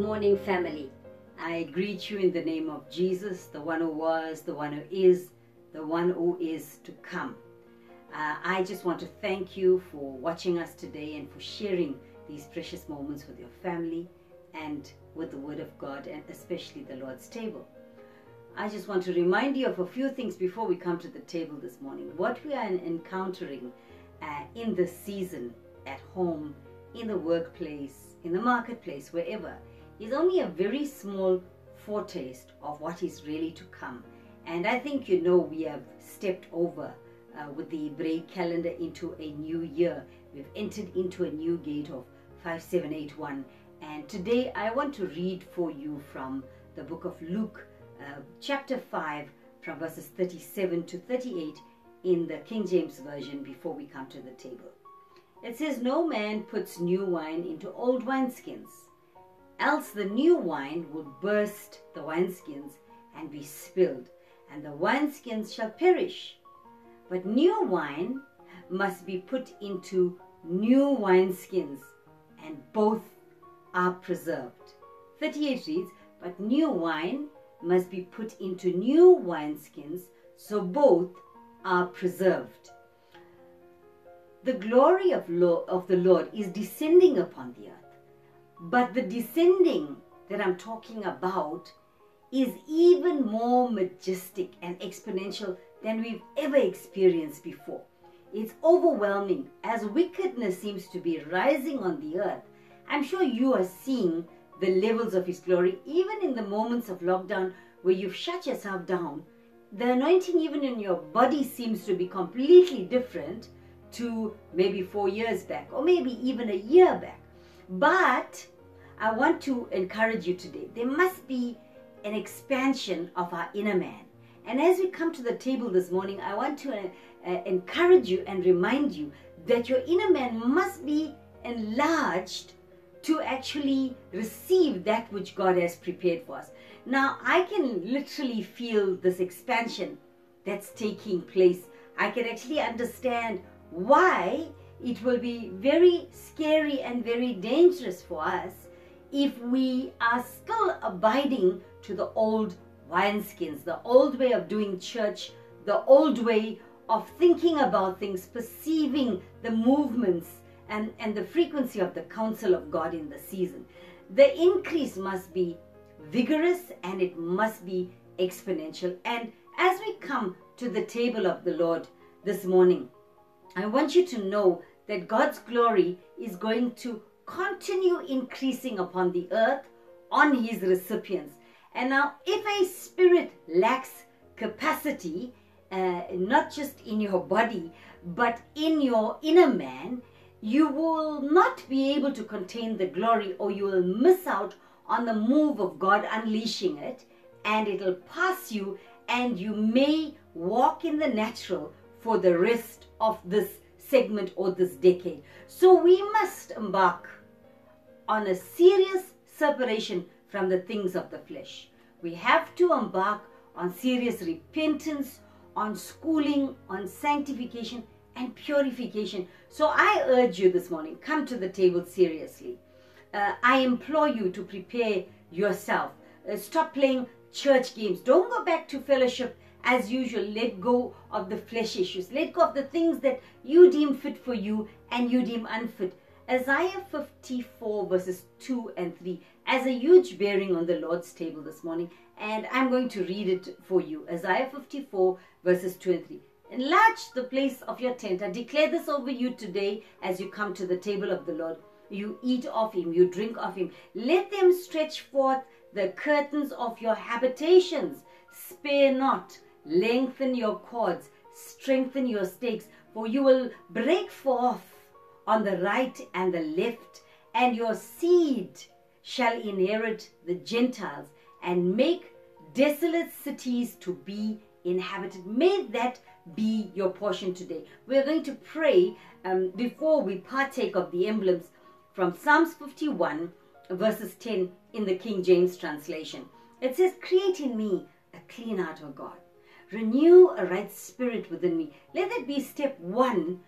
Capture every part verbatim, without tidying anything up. morning, family. I greet you in the name of Jesus, the one who was, the one who is, the one who is to come. Uh, I just want to thank you for watching us today and for sharing these precious moments with your family and with the Word of God, and especially the Lord's table. I just want to remind you of a few things before we come to the table this morning. What we are encountering uh, in this season, at home, in the workplace, in the marketplace, wherever, is only a very small foretaste of what is really to come. And I think you know we have stepped over uh, with the Hebraic calendar into a new year. We've entered into a new gate of five seven eight one. And today I want to read for you from the book of Luke, uh, chapter five, from verses thirty-seven to thirty-eight in the King James Version before we come to the table. It says, "No man puts new wine into old wineskins, else the new wine will burst the wineskins and be spilled, and the wineskins shall perish. But new wine must be put into new wineskins, and both are preserved." thirty-eight reads, "But new wine must be put into new wineskins, so both are preserved." The glory of, Lord, of the Lord is descending upon the earth. But the descending that I'm talking about is even more majestic and exponential than we've ever experienced before. It's overwhelming as wickedness seems to be rising on the earth. I'm sure you are seeing the levels of His glory, even in the moments of lockdown where you've shut yourself down. The anointing even in your body seems to be completely different to maybe four years back or maybe even a year back. But I want to encourage you today. There must be an expansion of our inner man. And as we come to the table this morning, I want to uh, uh, encourage you and remind you that your inner man must be enlarged to actually receive that which God has prepared for us. Now, I can literally feel this expansion that's taking place. I can actually understand why it will be very scary and very dangerous for us if we are still abiding to the old wineskins, the old way of doing church, the old way of thinking about things, perceiving the movements and, and the frequency of the counsel of God in the season. The increase must be vigorous and it must be exponential. And as we come to the table of the Lord this morning, I want you to know that God's glory is going to continue increasing upon the earth on His recipients. And now, if a spirit lacks capacity, uh, not just in your body, but in your inner man, you will not be able to contain the glory, or you will miss out on the move of God unleashing it, and it'll pass you, and you may walk in the natural for the rest of this segment or this decade. So we must embark on a serious separation from the things of the flesh. We have to embark on serious repentance, on schooling, on sanctification and purification. So I urge you this morning, come to the table seriously. Uh, I implore you to prepare yourself. Uh, stop playing church games. Don't go back to fellowship as usual. Let go of the flesh issues. Let go of the things that you deem fit for you and you deem unfit. Isaiah fifty-four verses two and three has a huge bearing on the Lord's table this morning, and I'm going to read it for you. Isaiah fifty-four verses two and three. "Enlarge the place of your tent." I declare this over you today as you come to the table of the Lord. You eat of Him, you drink of Him. "Let them stretch forth the curtains of your habitations. Spare not. Lengthen your cords, strengthen your stakes, for you will break forth on the right and the left, and your seed shall inherit the Gentiles and make desolate cities to be inhabited." May that be your portion today. We are going to pray um, before we partake of the emblems from Psalms fifty-one verses ten in the King James translation. It says, "Create in me a clean heart, O God. Renew a right spirit within me." Let that be step one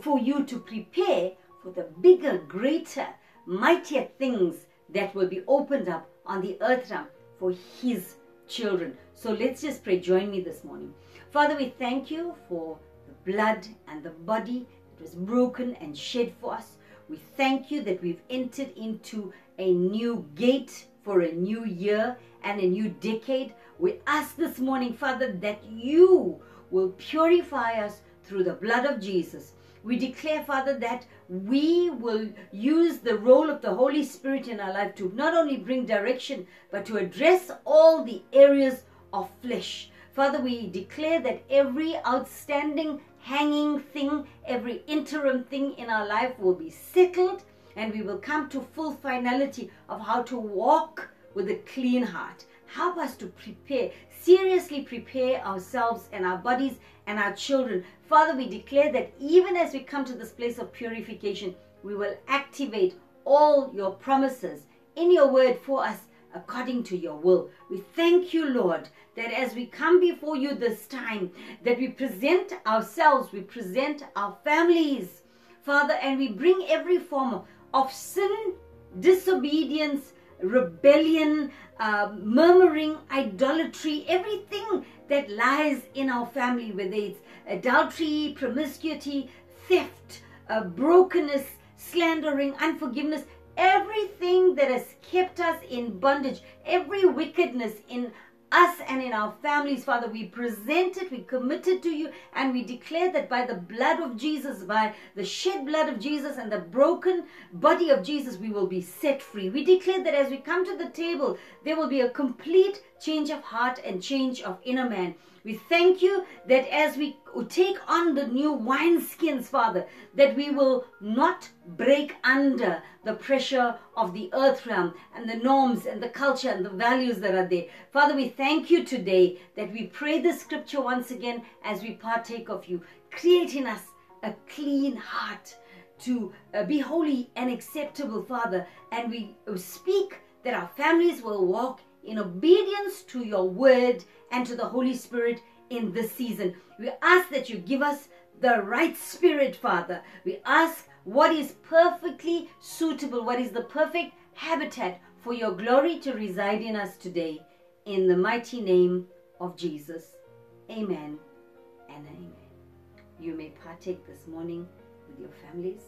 for you to prepare for the bigger, greater, mightier things that will be opened up on the earth realm for His children. So let's just pray. Join me this morning. Father, we thank you for the blood and the body that was broken and shed for us. We thank you that we've entered into a new gate for a new year and a new decade. We ask this morning, Father, that you will purify us through the blood of Jesus. We declare, Father, that we will use the role of the Holy Spirit in our life to not only bring direction, but to address all the areas of flesh. Father, we declare that every outstanding hanging thing, every interim thing in our life will be settled, and we will come to full finality of how to walk with a clean heart. Help us to prepare, seriously prepare ourselves and our bodies and our children. Father, we declare that even as we come to this place of purification, we will activate all your promises in your word for us according to your will. We thank you, Lord, that as we come before you this time, that we present ourselves, we present our families, Father, and we bring every form of sin, disobedience, rebellion, uh, murmuring, idolatry, everything that lies in our family, whether it's adultery, promiscuity, theft, uh, brokenness, slandering, unforgiveness, everything that has kept us in bondage, every wickedness in us and in our families, Father, we present it, we commit it to you, and we declare that by the blood of Jesus, by the shed blood of Jesus and the broken body of Jesus, we will be set free. We declare that as we come to the table, there will be a complete change of heart and change of inner man. We thank you that as we take on the new wineskins, Father, that we will not break under the pressure of the earth realm and the norms and the culture and the values that are there. Father, we thank you today that we pray the scripture once again as we partake of you. Create in us a clean heart to be holy and acceptable, Father. And we speak that our families will walk in obedience to your word and to the Holy Spirit in this season. We ask that you give us the right spirit, Father. We ask what is perfectly suitable, what is the perfect habitat for your glory to reside in us today. In the mighty name of Jesus, amen and amen. You may partake this morning with your families.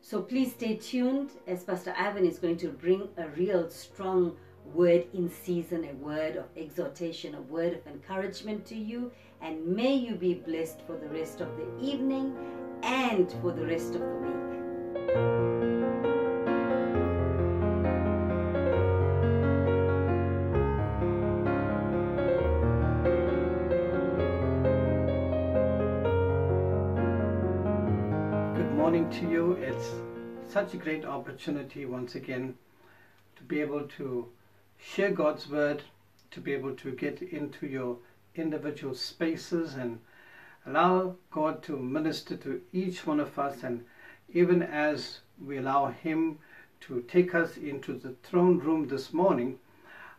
So please stay tuned as Pastor Ivan is going to bring a real strong word in season, a word of exhortation, a word of encouragement to you. And may you be blessed for the rest of the evening and for the rest of the week. To you, it's such a great opportunity once again to be able to share God's word, to be able to get into your individual spaces and allow God to minister to each one of us, and even as we allow Him to take us into the throne room this morning,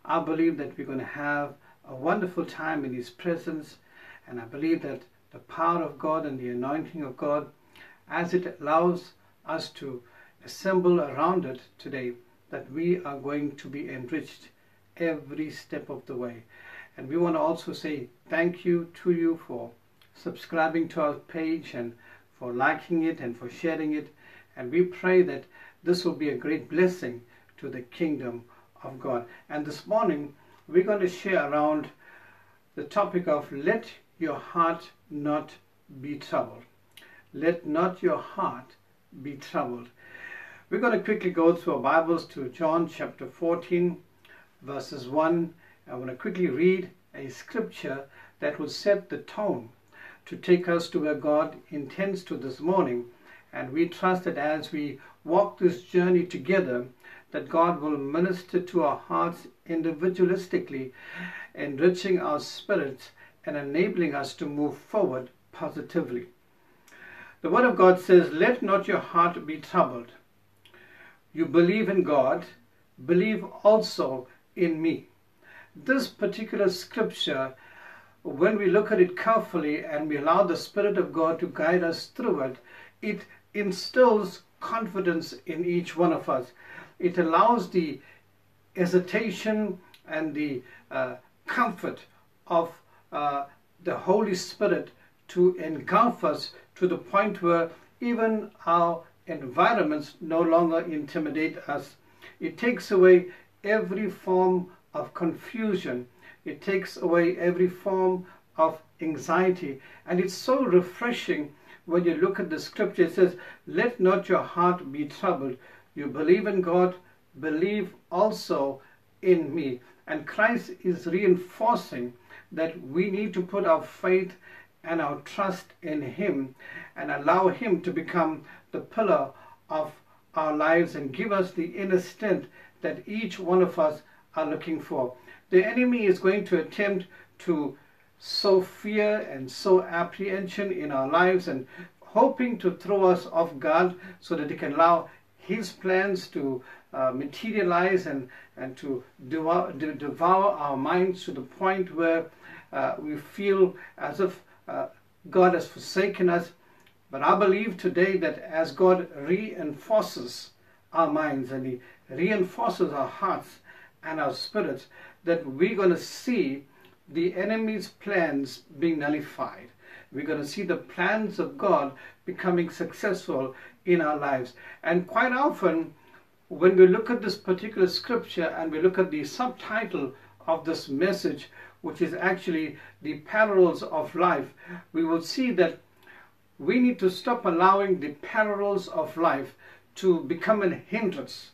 I believe that we're going to have a wonderful time in His presence, and I believe that the power of God and the anointing of God, as it allows us to assemble around it today, that we are going to be enriched every step of the way. And we want to also say thank you to you for subscribing to our page and for liking it and for sharing it. And we pray that this will be a great blessing to the kingdom of God. And this morning, we're going to share around the topic of let your heart not be troubled. Let not your heart be troubled. We're going to quickly go through our Bibles to John chapter fourteen, verses one. I want to quickly read a scripture that will set the tone to take us to where God intends to this morning. And we trust that as we walk this journey together, that God will minister to our hearts individualistically, enriching our spirits and enabling us to move forward positively. The Word of God says, let not your heart be troubled. You believe in God, believe also in me. This particular scripture when we look at it carefully and we allow the Spirit of God to guide us through it, it instills confidence in each one of us. It allows the hesitation and the uh, comfort of uh, the Holy Spirit to engulf us to the point where even our environments no longer intimidate us. It takes away every form of confusion. It takes away every form of anxiety. And it's so refreshing when you look at the scripture. It says, "Let not your heart be troubled. You believe in God, believe also in me." And Christ is reinforcing that we need to put our faith and our trust in Him and allow Him to become the pillar of our lives and give us the inner strength that each one of us are looking for. The enemy is going to attempt to sow fear and sow apprehension in our lives, and hoping to throw us off guard so that he can allow his plans to uh, materialize and, and to devour, devour our minds to the point where uh, we feel as if uh, God has forsaken us. But I believe today that as God reinforces our minds and He reinforces our hearts and our spirits, that we're going to see the enemy's plans being nullified. We're going to see the plans of God becoming successful in our lives. And quite often, when we look at this particular scripture and we look at the subtitle of this message, which is actually the perils of life, we will see that we need to stop allowing the perils of life to become a hindrance,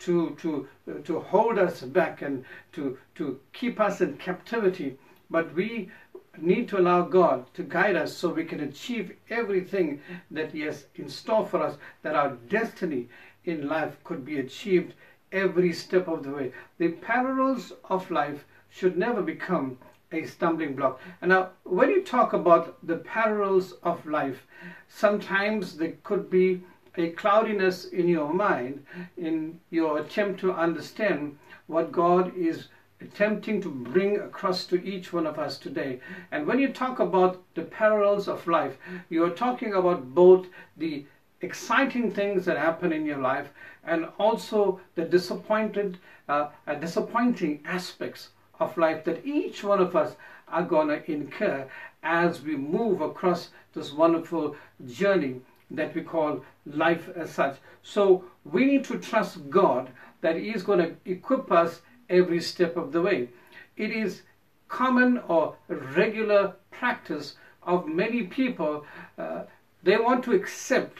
to to to hold us back and to to keep us in captivity. But we need to allow God to guide us so we can achieve everything that He has in store for us, that our destiny in life could be achieved every step of the way. The perils of life should never become a stumbling block. And now, when you talk about the perils of life, sometimes there could be a cloudiness in your mind in your attempt to understand what God is attempting to bring across to each one of us today. And when you talk about the perils of life, you are talking about both the exciting things that happen in your life and also the disappointed, uh, uh, disappointing aspects of life that each one of us are going to incur as we move across this wonderful journey that we call life as such. So we need to trust God that He is going to equip us every step of the way. It is common or regular practice of many people. Uh, they want to accept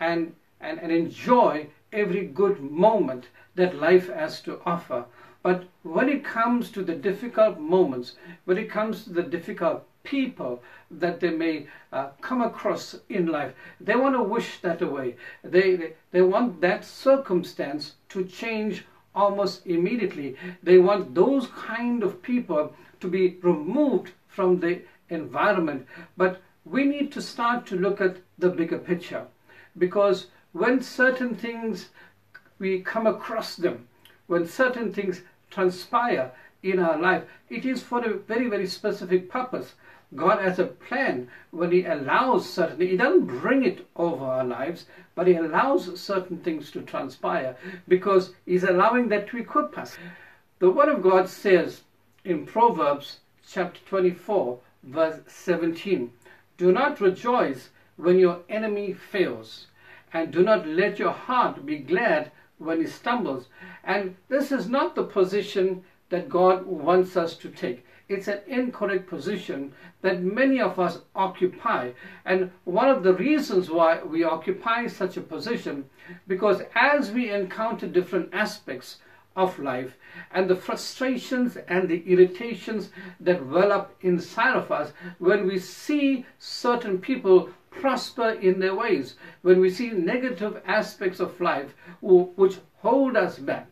and, and, and enjoy every good moment that life has to offer. But when it comes to the difficult moments, when it comes to the difficult people that they may uh, come across in life, they want to wish that away. They, they, they want that circumstance to change almost immediately. They want those kind of people to be removed from the environment. But we need to start to look at the bigger picture, because when certain things, we come across them, when certain things transpire in our life, it is for a very, very specific purpose. God has a plan when He allows certain things. He doesn't bring it over our lives, but He allows certain things to transpire because He's allowing that to equip us. The Word of God says in Proverbs chapter twenty-four, verse seventeen, "Do not rejoice when your enemy fails, and do not let your heart be glad when he stumbles." And this is not the position that God wants us to take. It's an incorrect position that many of us occupy. And one of the reasons why we occupy such a position, because as we encounter different aspects of life and the frustrations and the irritations that well up inside of us, when we see certain people prosper in their ways, when we see negative aspects of life which hold us back,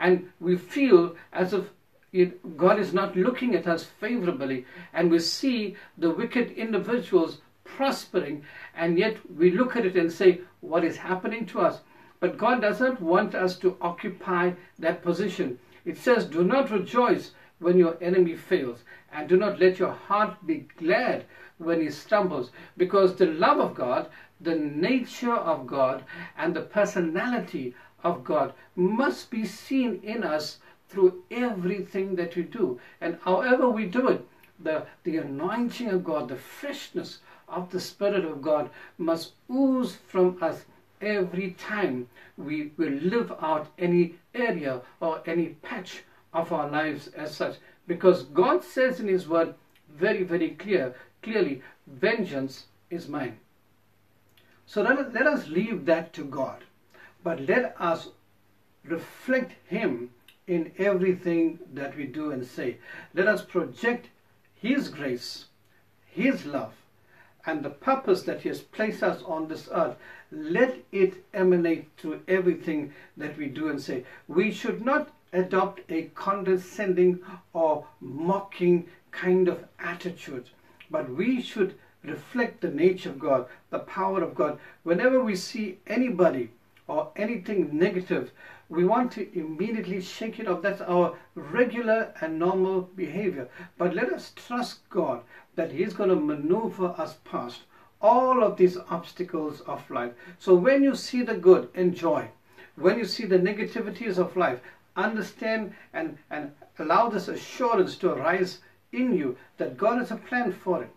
and we feel as if it, God is not looking at us favorably, and we see the wicked individuals prospering, and yet we look at it and say, what is happening to us? But God doesn't want us to occupy that position. It says, do not rejoice when your enemy fails, and do not let your heart be glad when he stumbles, because the love of God, the nature of God, and the personality of God must be seen in us through everything that we do. And however we do it, the, the anointing of God, the freshness of the Spirit of God must ooze from us every time we will live out any area or any patch of our lives as such. Because God says in His Word very, very clear, clearly, vengeance is mine. So let, let us leave that to God. But let us reflect Him in everything that we do and say. Let us project His grace, His love, and the purpose that He has placed us on this earth. Let it emanate through everything that we do and say. We should not adopt a condescending or mocking kind of attitude, but we should reflect the nature of God, the power of God. Whenever we see anybody or anything negative, we want to immediately shake it off. That's our regular and normal behavior. But let us trust God that He's going to maneuver us past all of these obstacles of life. So when you see the good, enjoy. When you see the negativities of life, understand and, and allow this assurance to arise in you that God has a plan for it.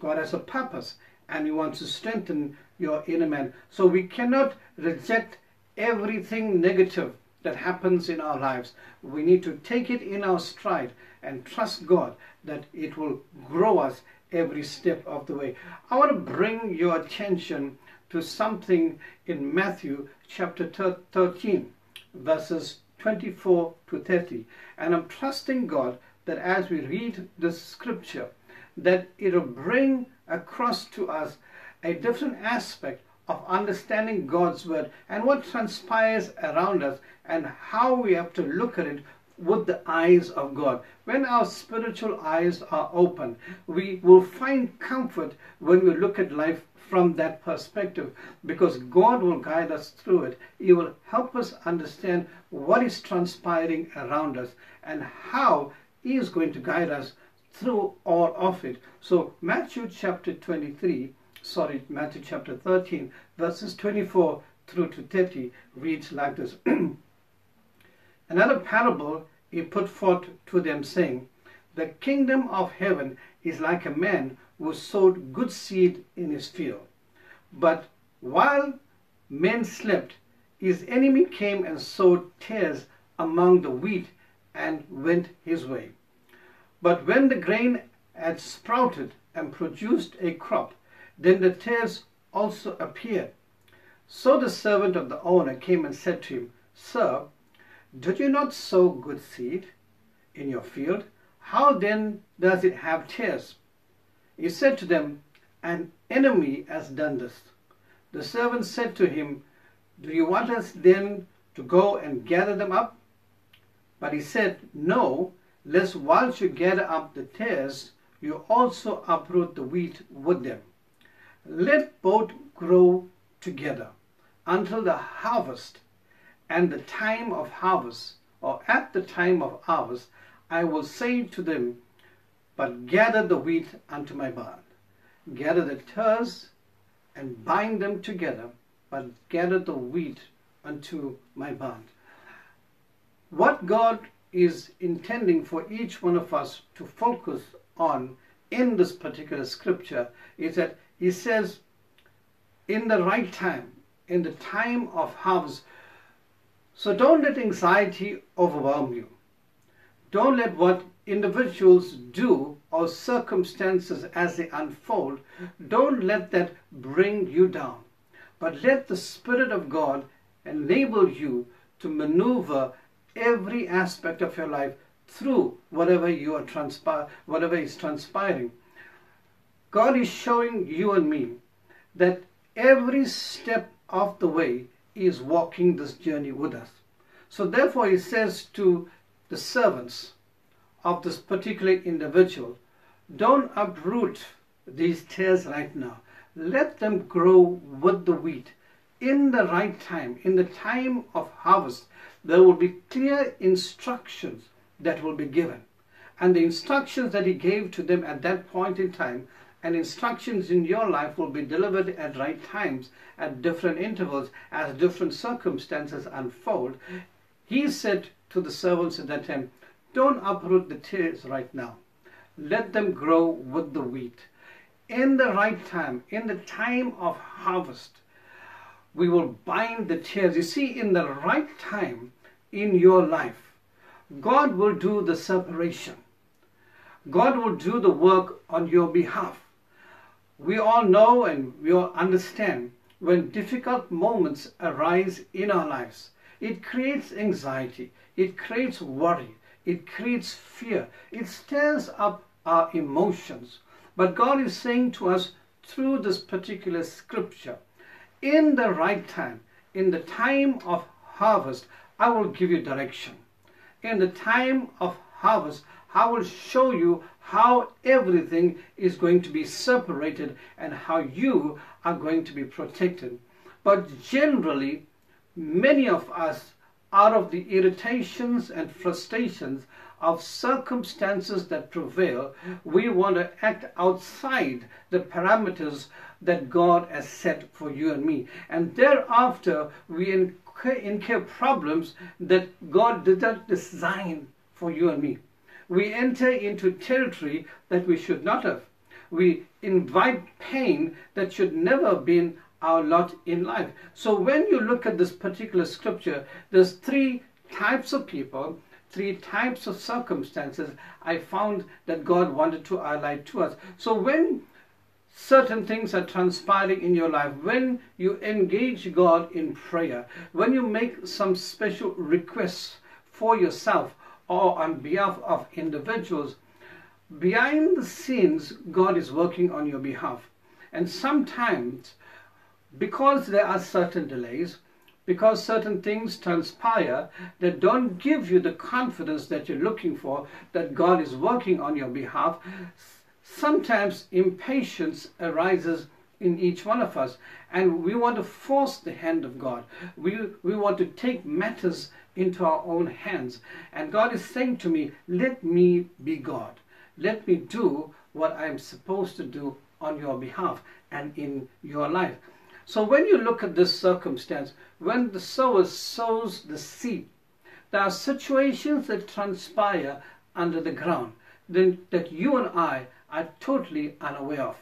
God has a purpose, and He wants to strengthen your inner man. So we cannot reject everything negative that happens in our lives. We need to take it in our stride and trust God that it will grow us every step of the way. I want to bring your attention to something in Matthew chapter thirteen, verses twenty-four to thirty. And I'm trusting God that as we read this scripture, that it will bring across to us a different aspect of understanding God's Word and what transpires around us and how we have to look at it with the eyes of God. When our spiritual eyes are open, we will find comfort when we look at life from that perspective, because God will guide us through it. He will help us understand what is transpiring around us and how He is going to guide us through all of it. So Matthew chapter twenty-three, sorry, Matthew chapter thirteen, verses twenty-four through to thirty reads like this. Another parable He put forth to them, saying, the kingdom of heaven is like a man who sowed good seed in his field. But while men slept, his enemy came and sowed tares among the wheat and went his way. But when the grain had sprouted and produced a crop, then the tares also appeared. So the servant of the owner came and said to him, Sir, did you not sow good seed in your field? How then does it have tares? He said to them, an enemy has done this. The servant said to him, do you want us then to go and gather them up? But he said, no, lest whilst you gather up the tares, you also uproot the wheat with them. Let both grow together until the harvest, and the time of harvest, or at the time of harvest, I will say to them, but gather the wheat unto my barn. Gather the tares and bind them together, but gather the wheat unto my barn. What God is intending for each one of us to focus on in this particular scripture is that He says, in the right time, in the time of harvest. So don't let anxiety overwhelm you. Don't let what individuals do or circumstances as they unfold, don't let that bring you down. But let the Spirit of God enable you to maneuver every aspect of your life through whatever you are transpire, whatever is transpiring. God is showing you and me that every step of the way is walking this journey with us. So therefore He says to the servants of this particular individual, don't uproot these tares right now. Let them grow with the wheat. In the right time, in the time of harvest, there will be clear instructions that will be given. and the instructions that he gave to them at that point in time, and instructions in your life will be delivered at right times, at different intervals, as different circumstances unfold. He said to the servants at that time, don't uproot the tares right now. Let them grow with the wheat. In the right time, in the time of harvest, we will bind the tares. You see, in the right time in your life, God will do the separation. God will do the work on your behalf. We all know and we all understand when difficult moments arise in our lives, it creates anxiety, it creates worry, it creates fear, it stirs up our emotions. But God is saying to us through this particular scripture, in the right time, in the time of harvest, I will give you direction. In the time of harvest, I will show you how everything is going to be separated and how you are going to be protected. But generally, many of us, out of the irritations and frustrations of circumstances that prevail, we want to act outside the parameters that God has set for you and me. And thereafter, we incur, incur problems that God did not design for you and me. We enter into territory that we should not have. We invite pain that should never have been our lot in life. So when you look at this particular scripture, there's three types of people, three types of circumstances I found that God wanted to highlight to us. So when certain things are transpiring in your life, when you engage God in prayer, when you make some special requests for yourself or on behalf of individuals, behind the scenes, God is working on your behalf. And sometimes, because there are certain delays, because certain things transpire that don't give you the confidence that you're looking for, that God is working on your behalf, sometimes impatience arises in each one of us, and we want to force the hand of God. We, we want to take matters into our own hands. And God is saying to me, let me be God. Let me do what I'm supposed to do on your behalf and in your life. So when you look at this circumstance, when the sower sows the seed, there are situations that transpire under the ground then that you and I are totally unaware of.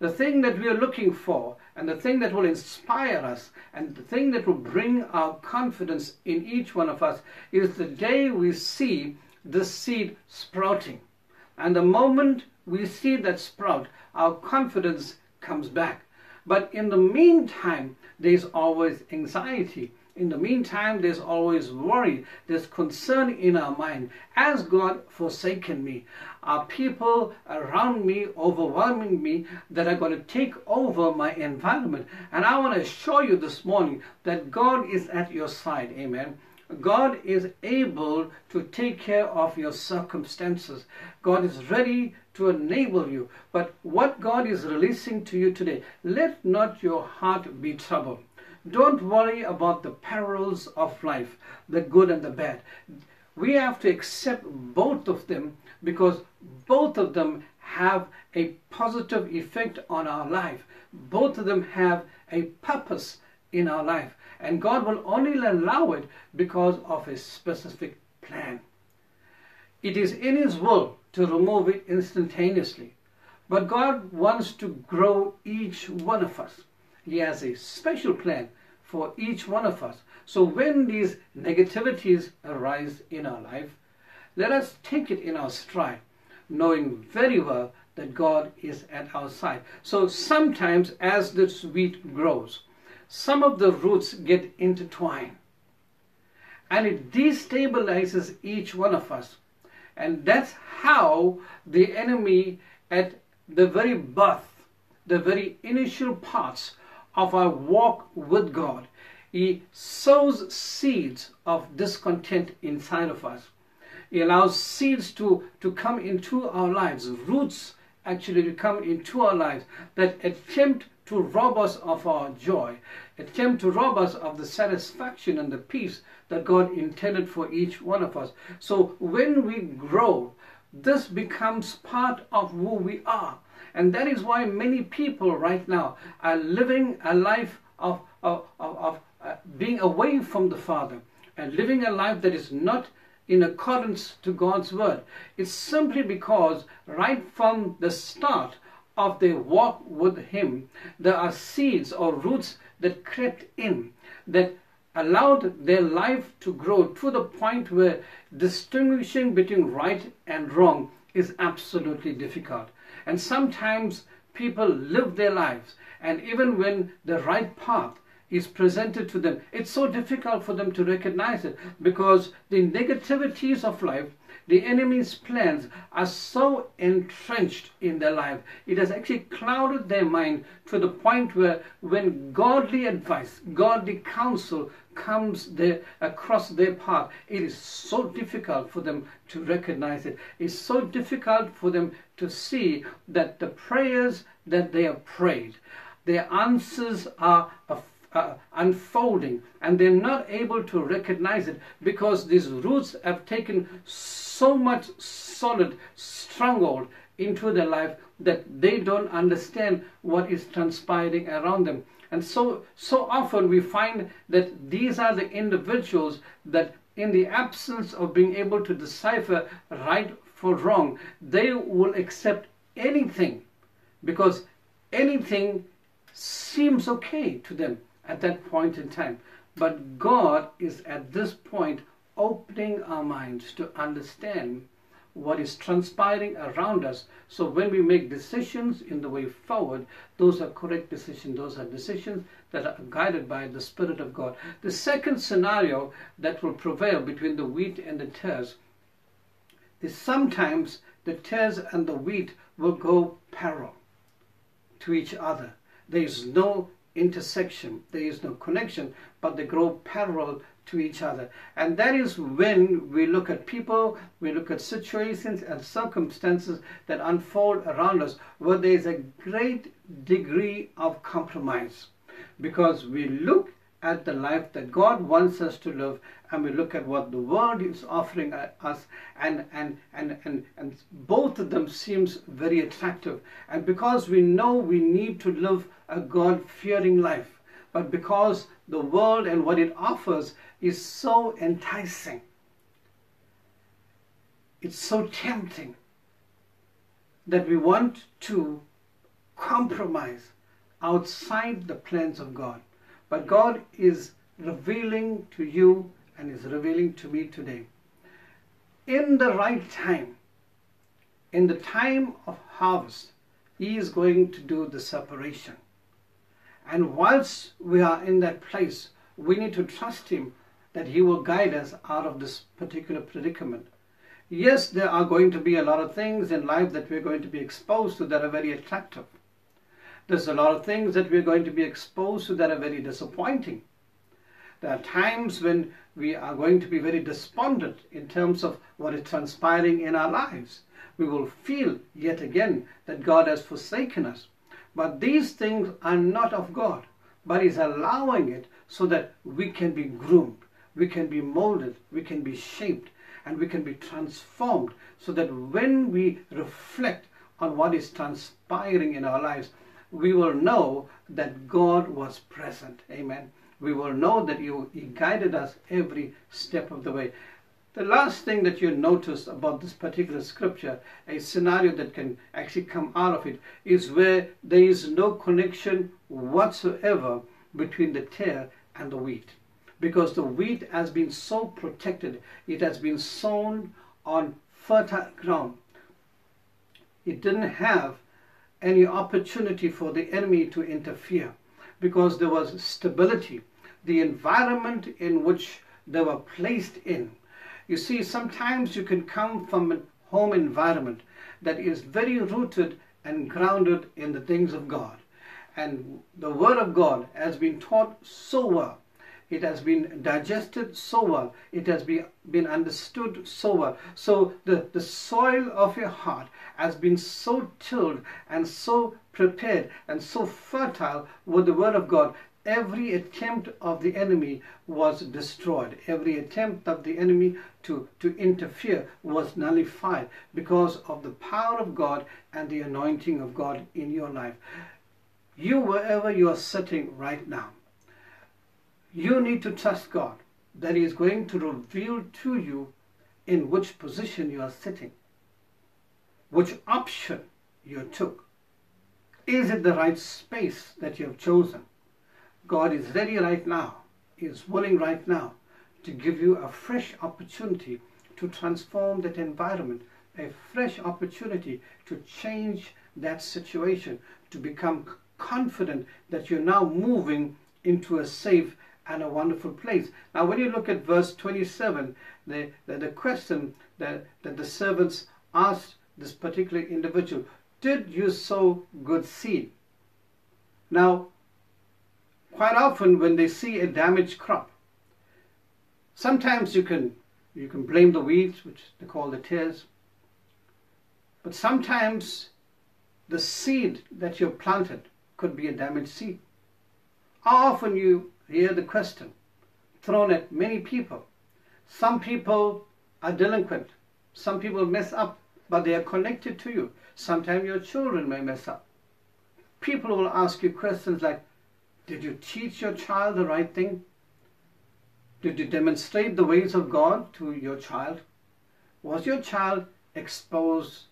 The thing that we are looking for, and the thing that will inspire us, and the thing that will bring our confidence in each one of us, is the day we see the seed sprouting. And the moment we see that sprout, our confidence comes back. But in the meantime, there's always anxiety. In the meantime, there's always worry. There's concern in our mind. Has God forsaken me? Are people around me overwhelming me that are going to take over my environment? And I want to assure you this morning that God is at your side. Amen. God is able to take care of your circumstances. God is ready to enable you. But what God is releasing to you today, let not your heart be troubled. Don't worry about the perils of life, the good and the bad. We have to accept both of them, because both of them have a positive effect on our life. Both of them have a purpose in our life. And God will only allow it because of a specific plan. It is in His will to remove it instantaneously. But God wants to grow each one of us. He has a special plan for each one of us. So when these negativities arise in our life, let us take it in our stride, knowing very well that God is at our side. So sometimes as this wheat grows, some of the roots get intertwined and it destabilizes each one of us. And that's how the enemy, at the very birth, the very initial parts of our walk with God, he sows seeds of discontent inside of us. He allows seeds to, to come into our lives, roots actually to come into our lives that attempt to rob us of our joy, attempt to rob us of the satisfaction and the peace that God intended for each one of us. So when we grow, this becomes part of who we are. And that is why many people right now are living a life of, of, of, of uh, being away from the Father, and living a life that is not in accordance to God's word. It's simply because right from the start of their walk with Him, there are seeds or roots that crept in, that allowed their life to grow to the point where distinguishing between right and wrong is absolutely difficult. And sometimes people live their lives, and even when the right path is presented to them, it's so difficult for them to recognize it, because the negativities of life, the enemy's plans, are so entrenched in their life. It has actually clouded their mind to the point where when godly advice, godly counsel comes there across their path, it is so difficult for them to recognize it. It's so difficult for them to see that the prayers that they have prayed, their answers are a Uh, unfolding, and they're not able to recognize it because these roots have taken so much solid stronghold into their life that they don't understand what is transpiring around them. And so so often we find that these are the individuals that, in the absence of being able to decipher right for wrong, they will accept anything, because anything seems okay to them at that point in time. But God is at this point opening our minds to understand what is transpiring around us, so when we make decisions in the way forward, those are correct decisions. Those are decisions that are guided by the Spirit of God. The second scenario that will prevail between the wheat and the tares is sometimes the tares and the wheat will go parallel to each other. There is no intersection, there is no connection, but they grow parallel to each other. And that is when we look at people, we look at situations and circumstances that unfold around us, where there is a great degree of compromise, because we look at the life that God wants us to live, and we look at what the world is offering us, and and and and, and both of them seems very attractive. And because we know we need to live a God-fearing life, but because the world and what it offers is so enticing, it's so tempting, that we want to compromise outside the plans of God. But God is revealing to you, and is revealing to me today, in the right time, in the time of harvest, He is going to do the separation. And whilst we are in that place, we need to trust Him that He will guide us out of this particular predicament. Yes, there are going to be a lot of things in life that we're going to be exposed to that are very attractive. There's a lot of things that we're going to be exposed to that are very disappointing. There are times when we are going to be very despondent in terms of what is transpiring in our lives. We will feel yet again that God has forsaken us. But these things are not of God, but He's allowing it so that we can be groomed, we can be molded, we can be shaped, and we can be transformed, so that when we reflect on what is transpiring in our lives, we will know that God was present. Amen. We will know that He guided us every step of the way. The last thing that you notice about this particular scripture, a scenario that can actually come out of it, is where there is no connection whatsoever between the tare and the wheat. Because the wheat has been so protected, it has been sown on fertile ground. It didn't have any opportunity for the enemy to interfere, because there was stability, the environment in which they were placed in. You see, sometimes you can come from a home environment that is very rooted and grounded in the things of God, and the Word of God has been taught so well, it has been digested so well, it has be, been understood so well. So the, the soil of your heart has been so tilled and so prepared and so fertile with the Word of God every attempt of the enemy was destroyed. Every attempt of the enemy to, to interfere was nullified because of the power of God and the anointing of God in your life. You, wherever you are sitting right now, you need to trust God that He is going to reveal to you in which position you are sitting, which option you took. Is it the right space that you have chosen? God is ready right now, He is willing right now to give you a fresh opportunity to transform that environment, a fresh opportunity to change that situation, to become confident that you're now moving into a safe and a wonderful place. Now when you look at verse twenty-seven, the, the, the question that, that the servants asked this particular individual, did you sow good seed? Now, quite often when they see a damaged crop, sometimes you can, you can blame the weeds, which they call the tares, but sometimes the seed that you've planted could be a damaged seed. How often you hear the question thrown at many people. Some people are delinquent, some people mess up, but they are connected to you. Sometimes your children may mess up. People will ask you questions like, did you teach your child the right thing? Did you demonstrate the ways of God to your child? Was your child exposed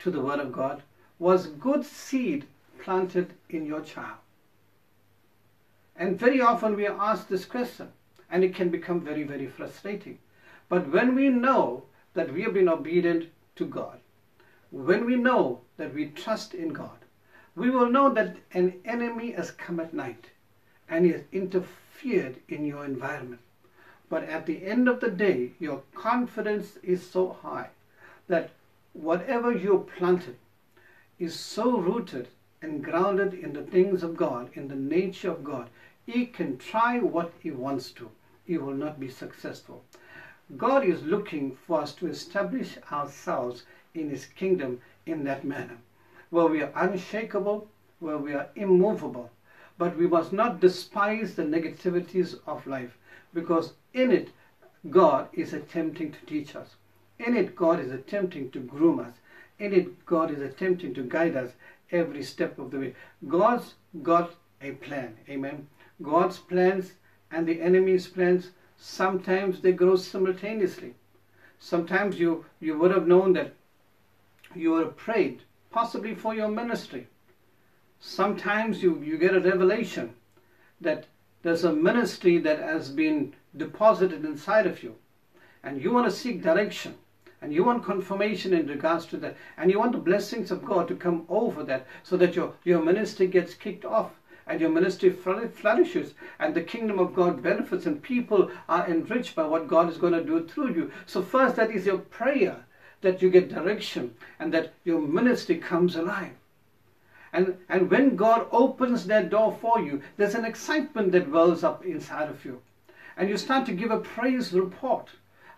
to the Word of God? Was good seed planted in your child? And very often we are asked this question, and it can become very, very frustrating. But when we know that we have been obedient to God, when we know that we trust in God, we will know that an enemy has come at night and he has interfered in your environment. But at the end of the day, your confidence is so high that whatever you planted is so rooted and grounded in the things of God, in the nature of God. He can try what he wants to. He will not be successful. God is looking for us to establish ourselves in His kingdom in that manner, where we are unshakable, where we are immovable. But we must not despise the negativities of life, because in it God is attempting to teach us. In it God is attempting to groom us. In it God is attempting to guide us every step of the way. God's got a plan, amen. God's plans and the enemy's plans, sometimes they grow simultaneously. Sometimes you, you would have known that you were afraid, possibly for your ministry. Sometimes you, you get a revelation that there's a ministry that has been deposited inside of you, and you want to seek direction, and you want confirmation in regards to that, and you want the blessings of God to come over that, so that your, your ministry gets kicked off, and your ministry flourishes, and the kingdom of God benefits, and people are enriched by what God is going to do through you. So first, that is your prayer, that you get direction and that your ministry comes alive. And, and when God opens that door for you, there's an excitement that wells up inside of you. And you start to give a praise report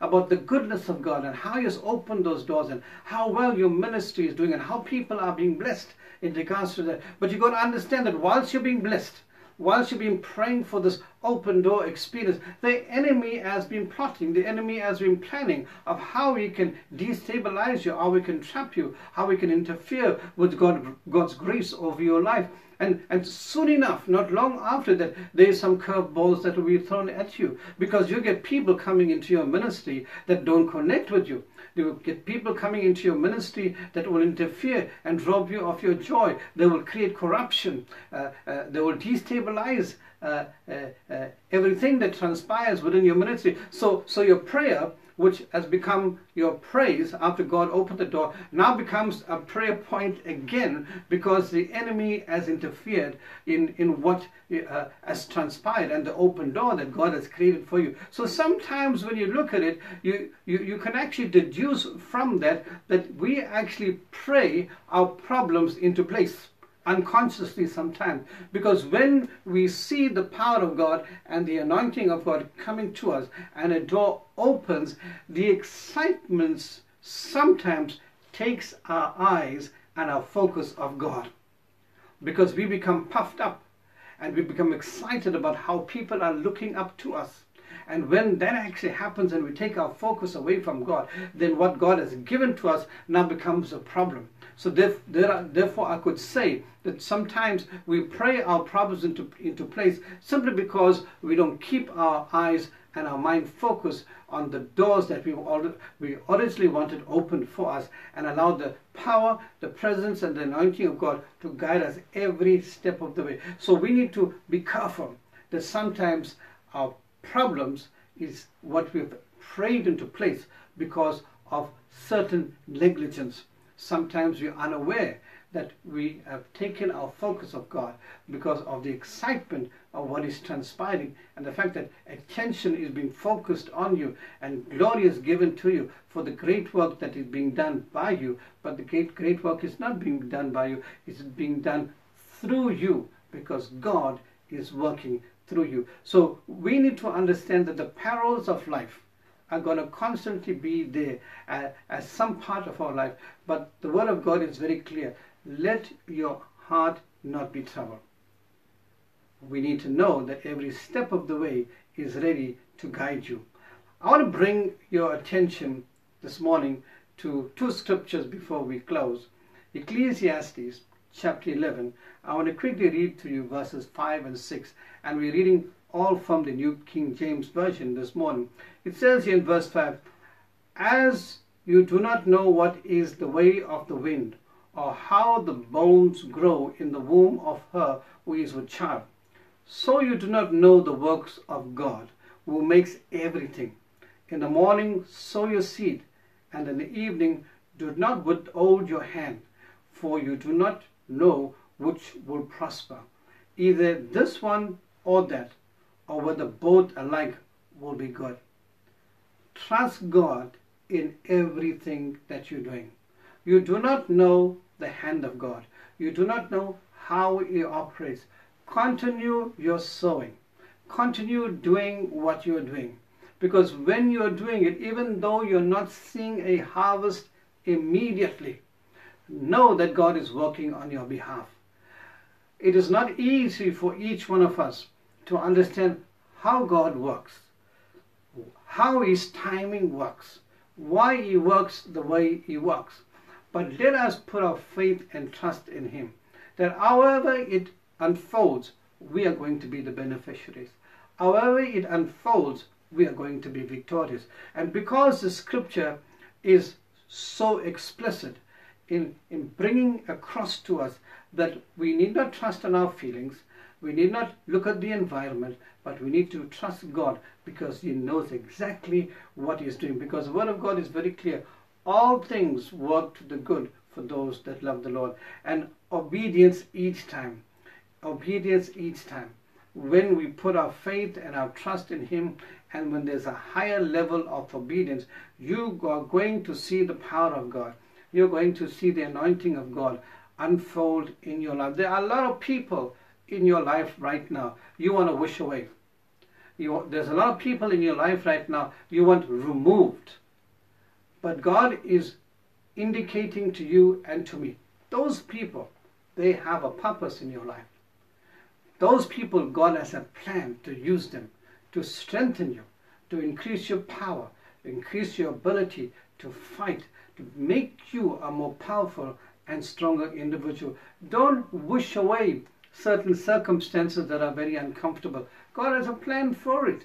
about the goodness of God and how He has opened those doors and how well your ministry is doing and how people are being blessed in regards to that. But you've got to understand that whilst you're being blessed, whilst you've been praying for this open door experience, the enemy has been plotting, the enemy has been planning of how he can destabilize you, how he can trap you, how he can interfere with God, God's grace over your life. And, and soon enough, not long after that, there's some curveballs that will be thrown at you, because you get people coming into your ministry that don't connect with you. They will get people coming into your ministry that will interfere and rob you of your joy. They will create corruption. Uh, uh, they will destabilize uh, uh, uh, everything that transpires within your ministry. So, so your prayer, which has become your praise after God opened the door, now becomes a prayer point again, because the enemy has interfered in, in what uh, has transpired and the open door that God has created for you. So sometimes when you look at it, you, you, you can actually deduce from that that we actually pray our problems into place, unconsciously sometimes, because when we see the power of God and the anointing of God coming to us and a door opens, the excitement sometimes takes our eyes and our focus off God, because we become puffed up and we become excited about how people are looking up to us. And when that actually happens and we take our focus away from God, then what God has given to us now becomes a problem. So therefore I could say that sometimes we pray our problems into, into place simply because we don't keep our eyes and our mind focused on the doors that we, already, we originally wanted opened for us, and allow the power, the presence and the anointing of God to guide us every step of the way. So we need to be careful that sometimes our problems is what we've prayed into place because of certain negligence. Sometimes we are unaware that we have taken our focus of God because of the excitement of what is transpiring, and the fact that attention is being focused on you and glory is given to you for the great work that is being done by you. But the great, great work is not being done by you, it's being done through you because God is working through you. So we need to understand that the perils of life are going to constantly be there uh, as some part of our life. But the word of God is very clear. Let your heart not be troubled. We need to know that every step of the way is ready to guide you. I want to bring your attention this morning to two scriptures before we close. Ecclesiastes chapter eleven. I want to quickly read to you verses five and six. And we're reading all from the New King James Version this morning. It says here in verse five, "As you do not know what is the way of the wind, or how the bones grow in the womb of her who is with child, so you do not know the works of God, who makes everything. In the morning sow your seed, and in the evening do not withhold your hand, for you do not know which will prosper, either this one or that, or whether both alike will be good." Trust God in everything that you're doing. You do not know the hand of God. You do not know how He operates. Continue your sowing. Continue doing what you're doing. Because when you're doing it, even though you're not seeing a harvest immediately, know that God is working on your behalf. It is not easy for each one of us to understand how God works, how His timing works, why He works the way He works. But let us put our faith and trust in Him, that however it unfolds, we are going to be the beneficiaries. However it unfolds, we are going to be victorious. And because the scripture is so explicit in, in bringing across to us that we need not trust on our feelings, we need not look at the environment, but we need to trust God because He knows exactly what He is doing. Because the word of God is very clear. All things work to the good for those that love the Lord. And obedience each time. Obedience each time. When we put our faith and our trust in Him, and when there's a higher level of obedience, you are going to see the power of God. You're going to see the anointing of God unfold in your life. There are a lot of people in your life right now you want to wish away. You, there's a lot of people in your life right now you want removed. But God is indicating to you and to me, those people, they have a purpose in your life. Those people, God has a plan to use them, to strengthen you, to increase your power, increase your ability to fight, to make you a more powerful and stronger individual. Don't wish away certain circumstances that are very uncomfortable. God has a plan for it.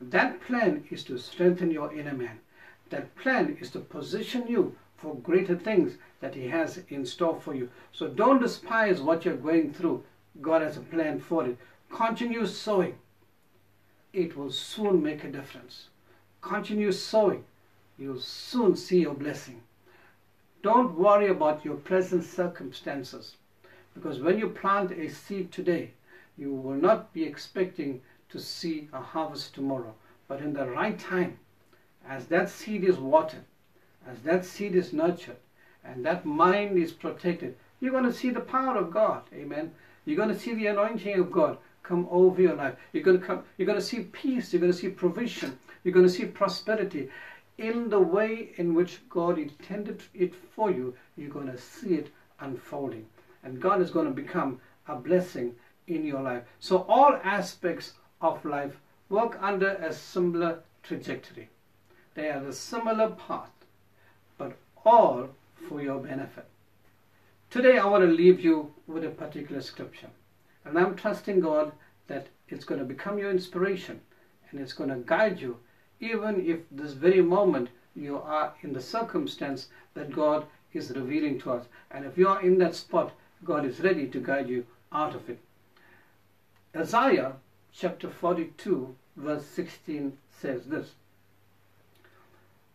That plan is to strengthen your inner man. That plan is to position you for greater things that He has in store for you. So don't despise what you're going through. God has a plan for it. Continue sowing. It will soon make a difference. Continue sowing. You'll soon see your blessing. Don't worry about your present circumstances. Because when you plant a seed today, you will not be expecting to see a harvest tomorrow. But in the right time, as that seed is watered, as that seed is nurtured, and that mind is protected, you're going to see the power of God. Amen. You're going to see the anointing of God come over your life. You're going to, come, you're going to see peace. You're going to see provision. You're going to see prosperity. In the way in which God intended it for you, you're going to see it unfolding. And God is going to become a blessing in your life. So all aspects of life work under a similar trajectory. They are a similar path, but all for your benefit. Today I want to leave you with a particular scripture, and I'm trusting God that it's going to become your inspiration and it's going to guide you, even if this very moment you are in the circumstance that God is revealing to us. And if you are in that spot, God is ready to guide you out of it. Isaiah chapter forty-two verse sixteen says this: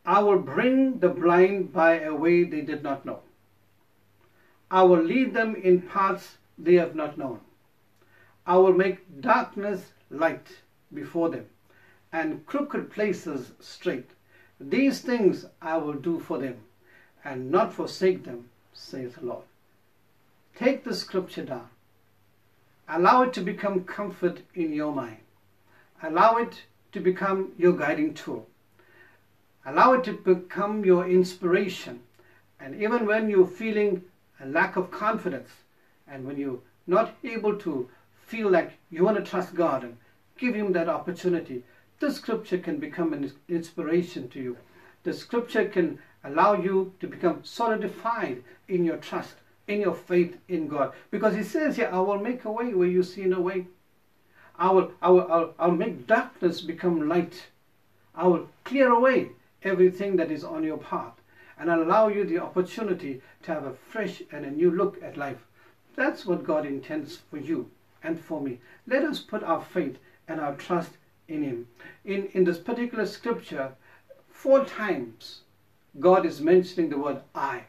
I will bring the blind by a way they did not know. I will lead them in paths they have not known. I will make darkness light before them, and crooked places straight. These things I will do for them, and not forsake them, saith the Lord. Take the scripture down. Allow it to become comfort in your mind. Allow it to become your guiding tool. Allow it to become your inspiration. And even when you're feeling a lack of confidence, and when you're not able to feel like you want to trust God and give Him that opportunity, this scripture can become an inspiration to you. The scripture can allow you to become solidified in your trust, in your faith in God. Because He says here, I will make a way where you see no way. I will, I will, I will, I will make darkness become light. I will clear away everything that is on your path and allow you the opportunity to have a fresh and a new look at life. That's what God intends for you and for me. Let us put our faith and our trust in Him. In, in this particular scripture, four times God is mentioning the word I.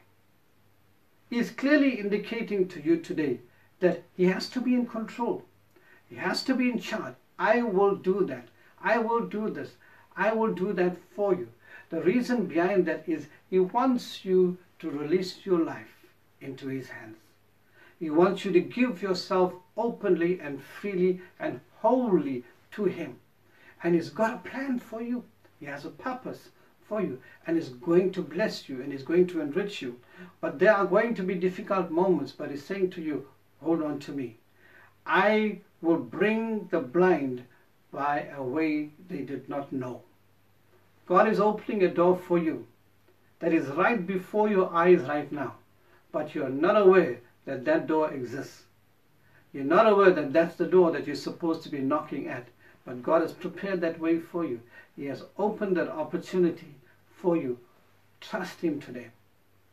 He is clearly indicating to you today that He has to be in control. He has to be in charge. I will do that. I will do this. I will do that for you. The reason behind that is He wants you to release your life into His hands. He wants you to give yourself openly and freely and wholly to Him. And He's got a plan for you. He has a purpose for you, and is going to bless you, and is going to enrich you. But there are going to be difficult moments, but He's saying to you, hold on to me. I will bring the blind by a way they did not know. God is opening a door for you that is right before your eyes right now, but you're not aware that that door exists. You're not aware that that's the door that you're supposed to be knocking at. But God has prepared that way for you. He has opened that opportunity for you. Trust Him today.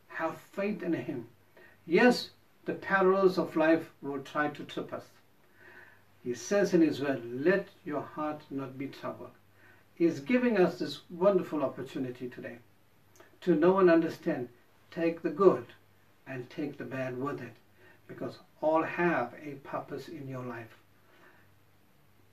Have faith in Him. Yes, the perils of life will try to trip us. He says in His word, let your heart not be troubled. He is giving us this wonderful opportunity today to know and understand. Take the good and take the bad with it, because all have a purpose in your life.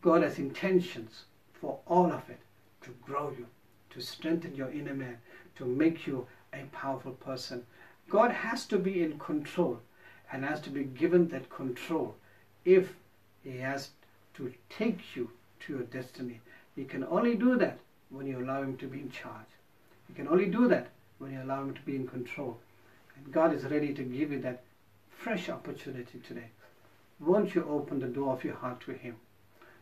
God has intentions for all of it, to grow you, to strengthen your inner man, to make you a powerful person. God has to be in control and has to be given that control if He has to take you to your destiny. He can only do that when you allow Him to be in charge. He can only do that when you allow Him to be in control. And God is ready to give you that fresh opportunity today. Won't you open the door of your heart to Him?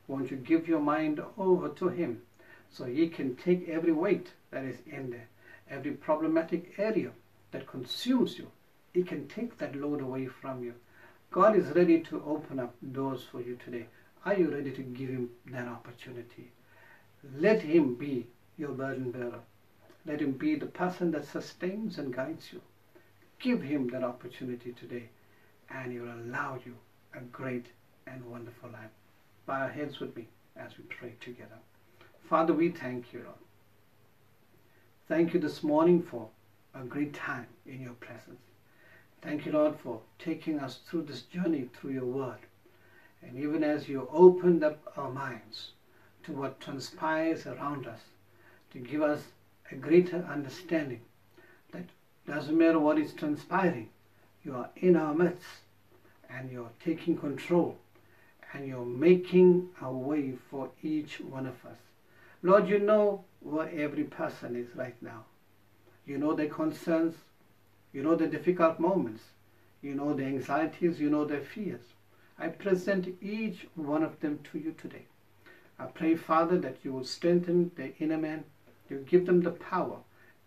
Won't you give your mind over to Him so He can take every weight that is in there, every problematic area that consumes you? He can take that load away from you. God is ready to open up doors for you today. Are you ready to give Him that opportunity? Let Him be your burden bearer. Let Him be the person that sustains and guides you. Give Him that opportunity today, and He will allow you a great and wonderful life. Bow our heads with me as we pray together. Father, we thank You, Lord. Thank You this morning for a great time in Your presence. Thank You, Lord, for taking us through this journey through Your word. And even as You opened up our minds to what transpires around us, to give us a greater understanding that doesn't matter what is transpiring, You are in our midst and You're taking control. And You're making a way for each one of us. Lord, You know where every person is right now. You know their concerns. You know their difficult moments. You know their anxieties. You know their fears. I present each one of them to you today. I pray, Father, that you will strengthen the inner man. You give them the power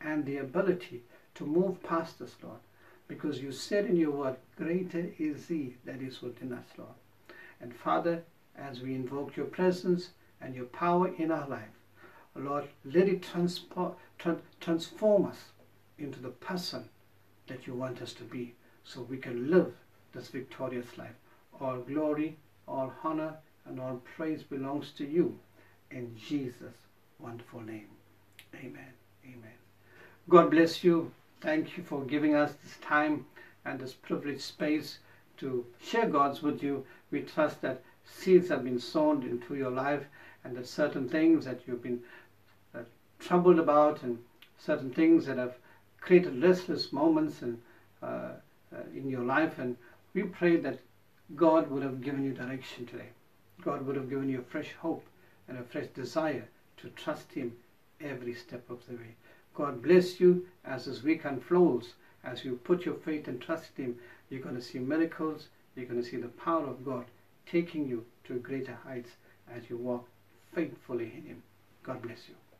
and the ability to move past us, Lord, because you said in your word, greater is he that is within us, Lord. And Father, as we invoke your presence and your power in our life, Lord, let it transpo- tra- transform us into the person that you want us to be, so we can live this victorious life. All glory, all honor, and all praise belongs to you, in Jesus' wonderful name. Amen. Amen. God bless you. Thank you for giving us this time and this privileged space to share God's with you. We trust that seeds have been sown into your life, and that certain things that you've been uh, troubled about, and certain things that have created restless moments and uh, uh, in your life. And we pray that God would have given you direction today. God would have given you a fresh hope and a fresh desire to trust him every step of the way. God bless you as this week unfolds. As you put your faith and trust in him, you're going to see miracles. You're going to see the power of God taking you to greater heights as you walk faithfully in him. God bless you.